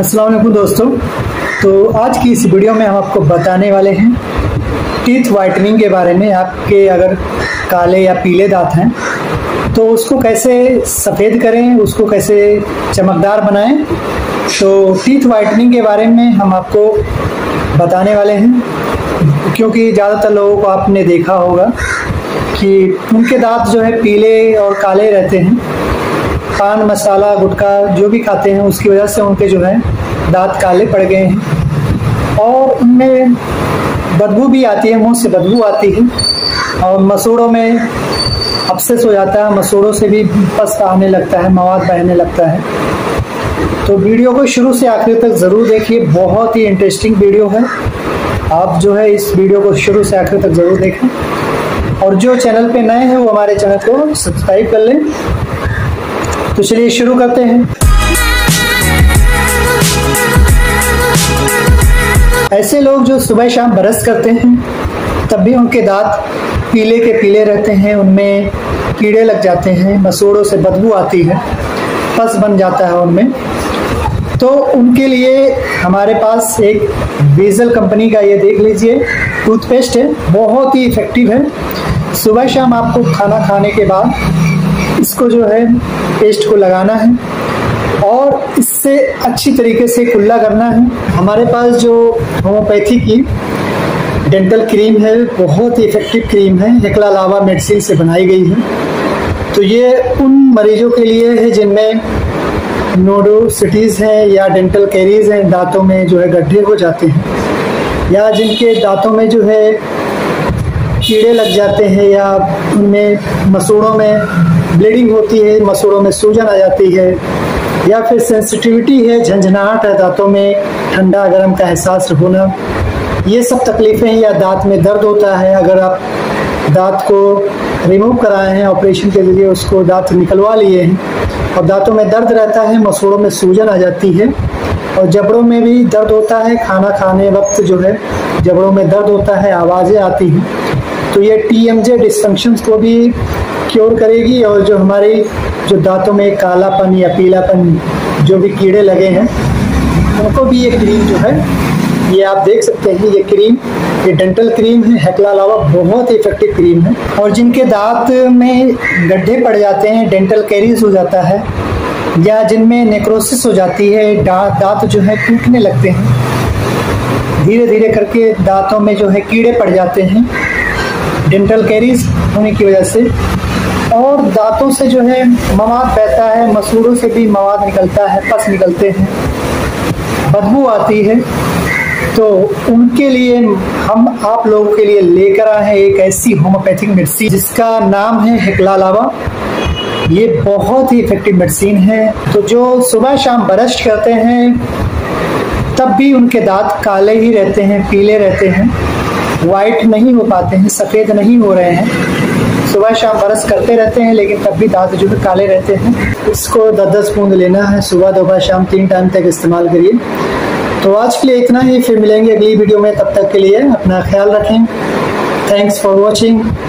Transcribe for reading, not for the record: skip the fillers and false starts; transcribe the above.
अस्सलाम वालेकुम दोस्तों। तो आज की इस वीडियो में हम आपको बताने वाले हैं टीथ वाइटनिंग के बारे में। आपके अगर काले या पीले दांत हैं तो उसको कैसे सफ़ेद करें, उसको कैसे चमकदार बनाएं। तो टीथ वाइटनिंग के बारे में हम आपको बताने वाले हैं, क्योंकि ज़्यादातर लोगों को आपने देखा होगा कि उनके दांत जो है पीले और काले रहते हैं। पान मसाला गुटखा जो भी खाते हैं उसकी वजह से उनके जो है दांत काले पड़ गए हैं और उनमें बदबू भी आती है, मुंह से बदबू आती है और मसूड़ों में अपसेस हो जाता है, मसूड़ों से भी पस्त आने लगता है, मवाद बहने लगता है। तो वीडियो को शुरू से आखिर तक ज़रूर देखिए, बहुत ही इंटरेस्टिंग वीडियो है। आप जो है इस वीडियो को शुरू से आखिर तक ज़रूर देखें और जो चैनल पर नए हैं वो हमारे चैनल को सब्सक्राइब कर लें। तो चलिए शुरू करते हैं। ऐसे लोग जो सुबह शाम ब्रश करते हैं तब भी उनके दांत पीले के पीले रहते हैं, उनमें कीड़े लग जाते हैं, मसूड़ों से बदबू आती है, पस बन जाता है उनमें। तो उनके लिए हमारे पास एक व्हीजल कंपनी का ये देख लीजिए टूथपेस्ट है, बहुत ही इफ़ेक्टिव है। सुबह शाम आपको खाना खाने के बाद इसको जो है पेस्ट को लगाना है और इससे अच्छी तरीके से कुल्ला करना है। हमारे पास जो होम्योपैथी की डेंटल क्रीम है, बहुत ही इफ़ेक्टिव क्रीम है, हेक्ला लावा मेडिसिन से बनाई गई है। तो ये उन मरीजों के लिए है जिनमें नोडोसिटीज़ हैं या डेंटल कैरीज हैं, दांतों में जो है गड्ढे हो जाते हैं या जिनके दांतों में जो है कीड़े लग जाते हैं या उनमें मसूड़ों में ब्लीडिंग होती है, मसूड़ों में सूजन आ जाती है या फिर सेंसिटिविटी है, झंझनाहट है, दांतों में ठंडा गर्म का एहसास होना, ये सब तकलीफ़ें या दांत में दर्द होता है। अगर आप दांत को रिमूव कराए हैं ऑपरेशन के जरिए, उसको दांत निकलवा लिए हैं और दांतों में दर्द रहता है, मसूड़ों में सूजन आ जाती है और जबड़ों में भी दर्द होता है, खाना खाने वक्त जो है जबड़ों में दर्द होता है, आवाज़ें आती हैं, तो ये TMJ डिस्फंक्शंस को भी क्योर करेगी। और जो हमारे जो दांतों में कालापन या पीलापन जो भी कीड़े लगे हैं उनको भी ये क्रीम जो है, ये आप देख सकते हैं, ये क्रीम, ये डेंटल क्रीम है हेक्ला लावा, बहुत ही इफेक्टिव क्रीम है। और जिनके दांत में गड्ढे पड़ जाते हैं, डेंटल कैरीज हो जाता है या जिनमें नेक्रोसिस हो जाती है, दांत जो है टूटने लगते हैं, धीरे धीरे करके दांतों में जो है कीड़े पड़ जाते हैं डेंटल कैरीज होने की वजह से, और दांतों से जो है मवाद बहता है, मसूड़ों से भी मवाद निकलता है, पस निकलते हैं, बदबू आती है। तो उनके लिए हम आप लोगों के लिए लेकर आए हैं एक ऐसी होम्योपैथिक मेडिसिन जिसका नाम है हेक्ला लावा। ये बहुत ही इफ़ेक्टिव मेडिसिन है। तो जो सुबह शाम ब्रश करते हैं तब भी उनके दांत काले ही रहते हैं, पीले रहते हैं, वाइट नहीं हो पाते हैं, सफ़ेद नहीं हो रहे हैं। सुबह शाम ब्रश करते रहते हैं लेकिन तब भी दांत जो है काले रहते हैं। इसको 10-10 बूंद लेना है, सुबह दोपहर शाम 3 टाइम तक इस्तेमाल करिए। तो आज के लिए इतना ही, फिर मिलेंगे अगली वीडियो में। तब तक के लिए अपना ख्याल रखें। Thanks for watching.